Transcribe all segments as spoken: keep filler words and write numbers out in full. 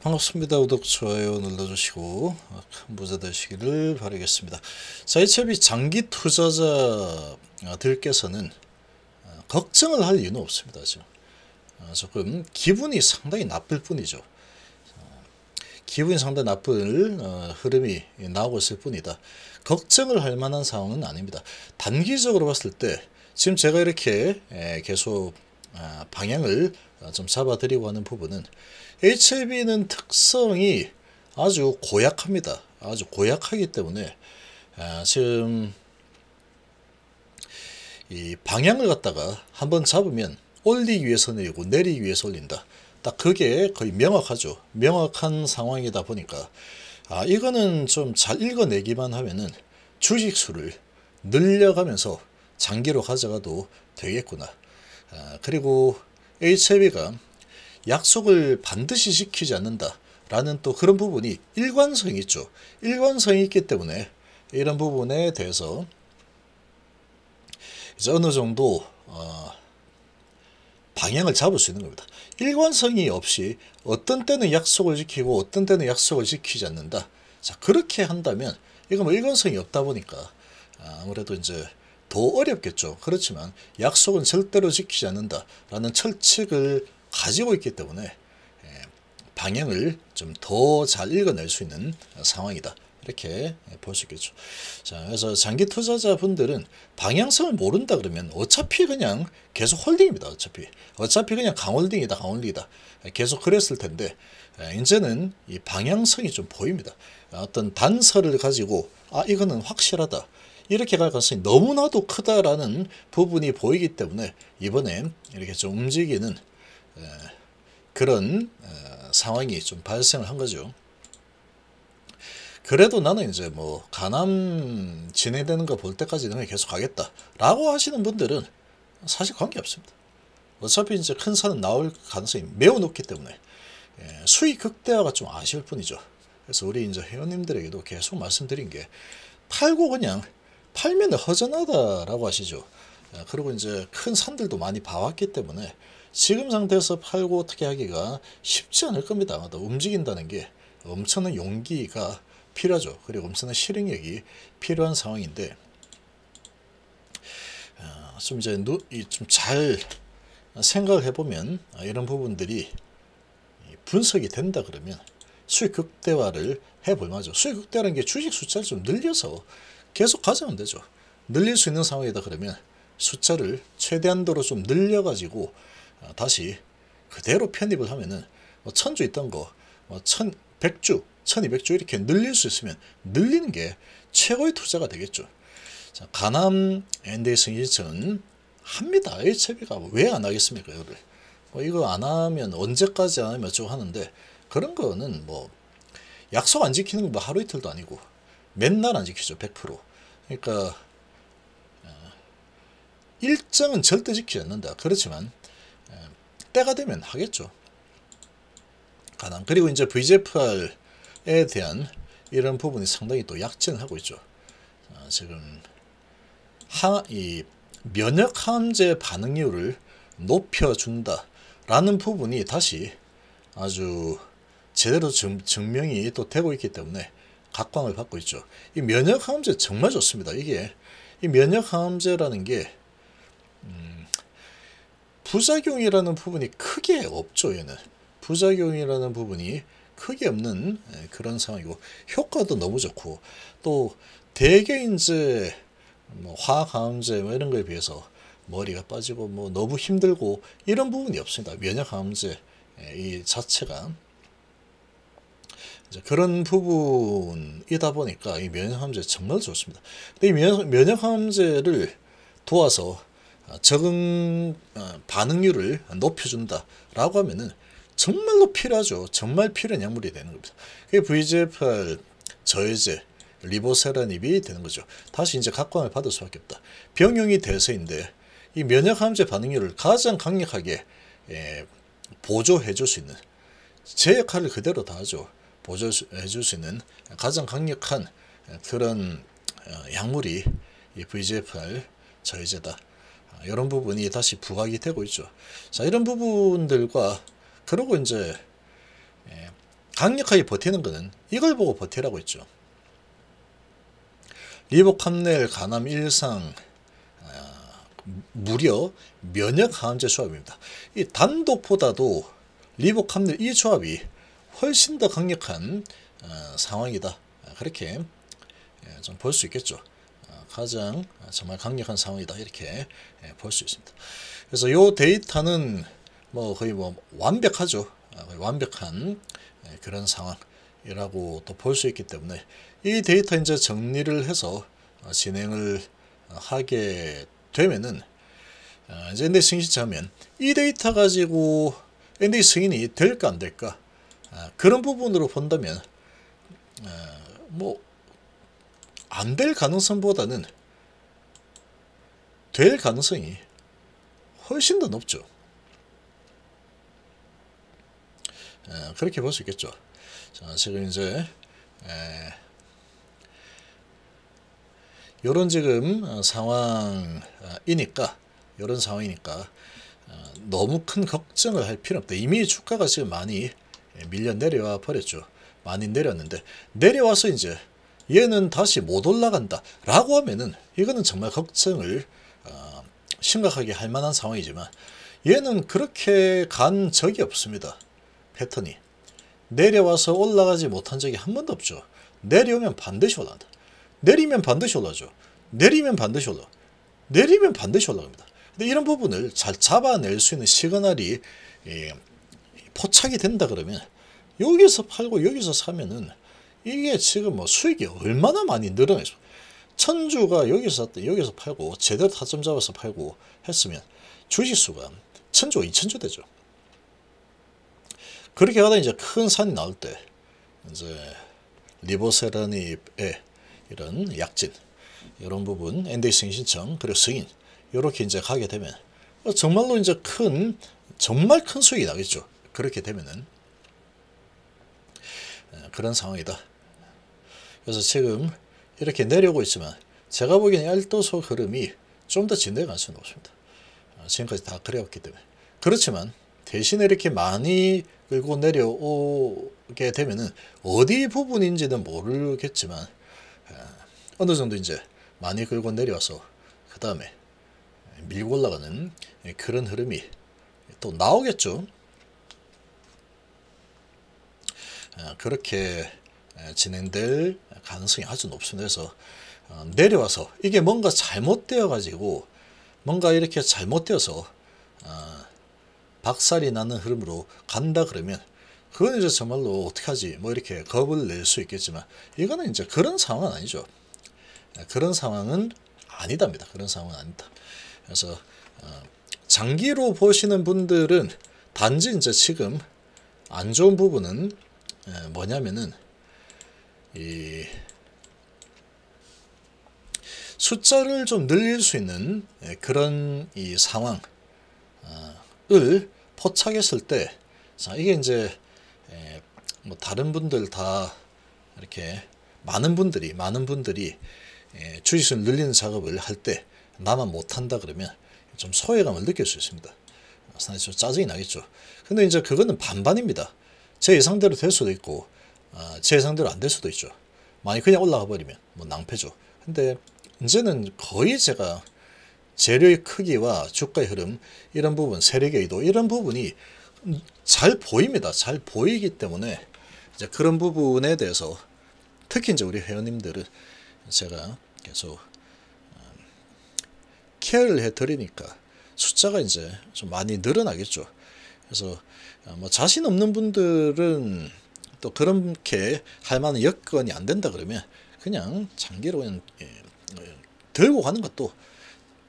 반갑습니다. 구독, 좋아요 눌러주시고 큰 부자 되시기를 바라겠습니다. 자, 에이치엘비 장기 투자자들께서는 걱정을 할 이유는 없습니다. 지금 조금 기분이 상당히 나쁠 뿐이죠. 기분이 상당히 나쁜 흐름이 나오고 있을 뿐이다. 걱정을 할 만한 상황은 아닙니다. 단기적으로 봤을 때 지금 제가 이렇게 계속 방향을 좀 잡아드리고 하는 부분은 에이치엘비는 특성이 아주 고약합니다. 아주 고약하기 때문에 지금 이 방향을 갖다가 한번 잡으면 올리기 위해서 내리고 내리기 위해서 올린다. 딱 그게 거의 명확하죠. 명확한 상황이다 보니까 아 이거는 좀 잘 읽어내기만 하면은 주식수를 늘려가면서 장기로 가져가도 되겠구나. 아, 그리고 에이치엘비가 약속을 반드시 지키지 않는다 라는 또 그런 부분이 일관성이 있죠. 일관성이 있기 때문에 이런 부분에 대해서 이제 어느 정도 어, 방향을 잡을 수 있는 겁니다. 일관성이 없이 어떤 때는 약속을 지키고 어떤 때는 약속을 지키지 않는다. 자, 그렇게 한다면 이건 뭐 일관성이 없다 보니까 아무래도 이제 더 어렵겠죠. 그렇지만 약속은 절대로 지키지 않는다라는 철칙을 가지고 있기 때문에 방향을 좀 더 잘 읽어낼 수 있는 상황이다. 이렇게 볼 수 있겠죠. 자, 그래서 장기 투자자분들은 방향성을 모른다 그러면 어차피 그냥 계속 홀딩입니다. 어차피 어차피 그냥 강홀딩이다. 강홀딩이다. 계속 그랬을 텐데 이제는 이 방향성이 좀 보입니다. 어떤 단서를 가지고 아 이거는 확실하다. 이렇게 갈 가능성이 너무나도 크다라는 부분이 보이기 때문에 이번에 이렇게 좀 움직이는 그런 상황이 좀 발생을 한 거죠. 그래도 나는 이제 뭐 가남 진행되는 거 볼 때까지는 계속 가겠다 라고 하시는 분들은 사실 관계없습니다. 어차피 이제 큰 산은 나올 가능성이 매우 높기 때문에 수익 극대화가 좀 아쉬울 뿐이죠. 그래서 우리 이제 회원님들에게도 계속 말씀드린 게 팔고 그냥 팔면 허전하다라고 하시죠. 그리고 이제 큰 산들도 많이 봐왔기 때문에 지금 상태에서 팔고 어떻게 하기가 쉽지 않을 겁니다. 아마도 움직인다는 게 엄청난 용기가 필요하죠. 그리고 엄청난 실행력이 필요한 상황인데 좀 이제 좀 잘 생각을 해보면 이런 부분들이 분석이 된다 그러면 수익 극대화를 해볼 만하죠. 수익 극대화라는 게 주식 숫자를 좀 늘려서 계속 가져가면 되죠. 늘릴 수 있는 상황이다 그러면 숫자를 최대한도로 좀 늘려가지고 다시 그대로 편입을 하면은 뭐 천 주 있던 거 뭐 천 백 주 천이백 주 이렇게 늘릴 수 있으면 늘리는 게 최고의 투자가 되겠죠. 자, 가남 엔디에이 승인전 합니다. 에이치엘비가 왜 안 하겠습니까? 이거를 뭐 이거 안 하면 언제까지 안 하면 어쩌고 하는데 그런 거는 뭐 약속 안 지키는 거 뭐 하루 이틀도 아니고 맨날 안 지키죠. 백 퍼센트. 그러니까 일정은 절대 지키지 않는다. 그렇지만 때가 되면 하겠죠. 가남. 그리고 이제 브이지에프알 에 대한 이런 부분이 상당히 또 약진을 하고 있죠. 아, 지금 항, 이 면역 항암제 반응률을 높여준다라는 부분이 다시 아주 제대로 증, 증명이 또 되고 있기 때문에 각광을 받고 있죠. 이 면역 항암제 정말 좋습니다. 이게 이 면역 항암제라는 게 음, 부작용이라는 부분이 크게 없죠. 얘는 부작용이라는 부분이 크게 없는 그런 상황이고 효과도 너무 좋고 또 대개 이제 뭐 화학항암제 뭐 이런 거에 비해서 머리가 빠지고 뭐 너무 힘들고 이런 부분이 없습니다. 면역항암제 이 자체가 이제 그런 부분이다 보니까 이 면역항암제 정말 좋습니다. 근데 이 면역, 면역항암제를 도와서 적응 반응률을 높여준다라고 하면은 정말로 필요하죠. 정말 필요한 약물이 되는 겁니다. 그게 브이지에프알 저해제, 리보세라닙이 되는 거죠. 다시 이제 각광을 받을 수밖에 없다. 병용이 대세인데 이 면역항암제 반응률을 가장 강력하게 예, 보조해 줄 수 있는 제 역할을 그대로 다 하죠. 보조해 줄 수 있는 가장 강력한 그런 약물이 이 브이지에프알 저해제다. 이런 부분이 다시 부각이 되고 있죠. 자, 이런 부분들과 그리고 이제 강력하게 버티는 거는 이걸 보고 버티라고 했죠. 리보캄넬 간암 일상 무려 면역 항암제 조합입니다. 이 단독보다도 리보캄넬 이 조합이 훨씬 더 강력한 어, 상황이다. 그렇게 좀 볼 수 있겠죠. 가장 정말 강력한 상황이다. 이렇게 볼 수 있습니다. 그래서 이 데이터는 뭐 거의 뭐 완벽하죠. 거의 완벽한 그런 상황이라고 또 볼 수 있기 때문에 이 데이터 이제 정리를 해서 진행을 하게 되면은 이제 엔디에이 승인 신청하면 이 데이터 가지고 엔디에이 승인이 될까 안 될까 그런 부분으로 본다면 뭐 안 될 가능성보다는 될 가능성이 훨씬 더 높죠. 그렇게 볼 수 있겠죠. 자, 지금 이제 요런 지금 상황이니까 요런 상황이니까 너무 큰 걱정을 할 필요는 없다. 이미 주가가 지금 많이 밀려 내려와 버렸죠. 많이 내렸는데 내려와서 이제 얘는 다시 못 올라간다 라고 하면은 이거는 정말 걱정을 어, 심각하게 할 만한 상황이지만 얘는 그렇게 간 적이 없습니다. 패턴이 내려와서 올라가지 못한 적이 한 번도 없죠. 내려오면 반드시 올라간다. 내리면 반드시 올라가죠. 내리면 반드시 올라가 내리면 반드시 올라갑니다. 근데 이런 부분을 잘 잡아낼 수 있는 시그널이 예, 포착이 된다 그러면 여기서 팔고 여기서 사면은 이게 지금 뭐 수익이 얼마나 많이 늘어나죠. 천주가 여기서 샀던 여기서 팔고 제대로 타점 잡아서 팔고 했으면 주식수가 천주가 이천주 되죠. 그렇게 하다 이제 큰 산이 나올 때 이제 리보세라닙의 이런 약진 이런 부분 엔디에이 승인 신청 그리고 승인 이렇게 이제 가게 되면 정말로 이제 큰 정말 큰 수익이 나겠죠. 그렇게 되면은 그런 상황이다. 그래서 지금 이렇게 내려오고 있지만 제가 보기에는 얄도소 흐름이 좀 더 진행할 수는 없습니다. 지금까지 다 그래왔기 때문에. 그렇지만 대신에 이렇게 많이 끌고 내려오게 되면은 어디 부분인지는 모르겠지만 어느 정도 이제 많이 끌고 내려와서 그 다음에 밀고 올라가는 그런 흐름이 또 나오겠죠. 그렇게 진행될 가능성이 아주 높습니다. 그래서 내려와서 이게 뭔가 잘못되어 가지고 뭔가 이렇게 잘못되어서 박살이 나는 흐름으로 간다 그러면 그건 이제 정말로 어떻게 하지 뭐 이렇게 겁을 낼 수 있겠지만 이거는 이제 그런 상황은 아니죠. 그런 상황은 아니답니다. 그런 상황은 아니다. 그래서 장기로 보시는 분들은 단지 이제 지금 안 좋은 부분은 뭐냐면은 이 숫자를 좀 늘릴 수 있는 그런 이 상황을 포착했을 때 이게 이제 뭐 다른 분들 다 이렇게 많은 분들이 많은 분들이 주식을 늘리는 작업을 할 때 나만 못한다 그러면 좀 소외감을 느낄 수 있습니다. 상당히 좀 짜증이 나겠죠. 근데 이제 그거는 반반입니다. 제 예상대로 될 수도 있고 어, 제 예상대로 안 될 수도 있죠. 만약 그냥 올라가 버리면 뭐 낭패죠. 근데 이제는 거의 제가 재료의 크기와 주가의 흐름 이런 부분, 세력의 이도 이런 부분이 잘 보입니다. 잘 보이기 때문에 이제 그런 부분에 대해서 특히 이제 우리 회원님들은 제가 계속 케어를 해드리니까 숫자가 이제 좀 많이 늘어나겠죠. 그래서 뭐 자신 없는 분들은 또 그렇게 할 만한 여건이 안 된다 그러면 그냥 장기로 그냥 들고 가는 것도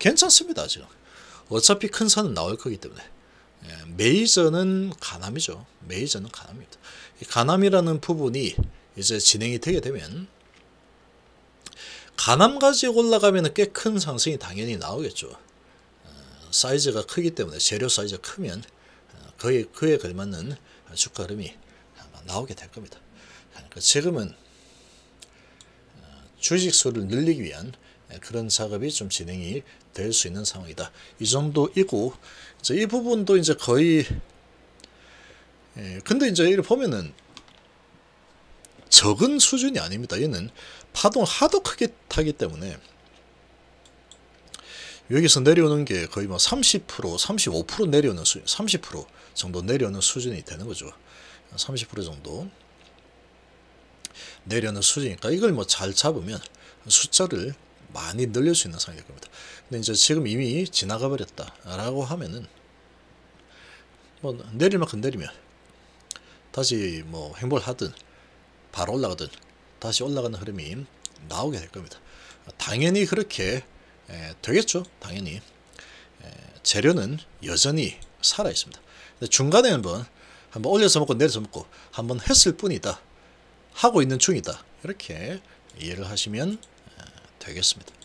괜찮습니다. 지금 어차피 큰 산은 나올 거기 때문에 메이저는 간암이죠. 메이저는 간암입니다. 이 간암이라는 부분이 이제 진행이 되게 되면 간암 가지고 올라가면 꽤 큰 상승이 당연히 나오겠죠. 사이즈가 크기 때문에 재료 사이즈가 크면 그에, 그에 걸맞는 주가 흐름이 아마 나오게 될 겁니다. 그러니까 지금은 주식 수를 늘리기 위한 그런 작업이 좀 진행이 될 수 있는 상황이다. 이 정도이고 이제 이 부분도 이제 거의 예, 근데 이제 이를 보면은 적은 수준이 아닙니다. 얘는 파동을 하도 크게 타기 때문에 여기서 내려오는 게 거의 뭐 삼십 퍼센트, 삼십오 퍼센트 내려오는 수준, 삼십 퍼센트 정도 내려오는 수준이 되는 거죠. 삼십 퍼센트 정도 내려오는 수준이니까 이걸 뭐 잘 잡으면 숫자를 많이 늘릴 수 있는 상황일 겁니다. 근데 이제 지금 이미 지나가 버렸다라고 하면은 뭐 내릴 만큼 내리면 다시 뭐 행보를 하든 바로 올라가든 다시 올라가는 흐름이 나오게 될 겁니다. 당연히 그렇게 에, 되겠죠. 당연히 에, 재료는 여전히 살아 있습니다. 근데 중간에 한번 한번 올려서 먹고 내려서 먹고 한번 했을 뿐이다, 하고 있는 중이다, 이렇게 이해를 하시면 되겠습니다.